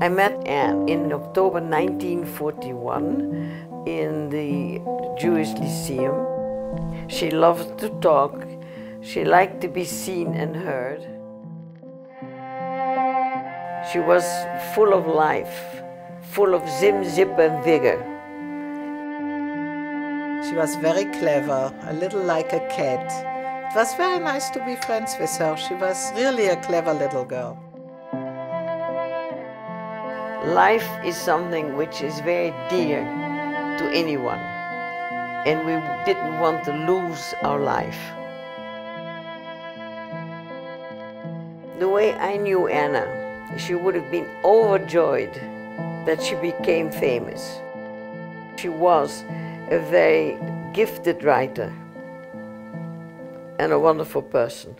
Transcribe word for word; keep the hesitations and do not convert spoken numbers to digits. I met Anne in October nineteen forty-one in the Jewish Lyceum. She loved to talk. She liked to be seen and heard. She was full of life, full of zim, zip and vigor. She was very clever, a little like a cat. It was very nice to be friends with her. She was really a clever little girl. Life is something which is very dear to anyone, and we didn't want to lose our life. The way I knew Anna, she would have been overjoyed that she became famous. She was a very gifted writer and a wonderful person.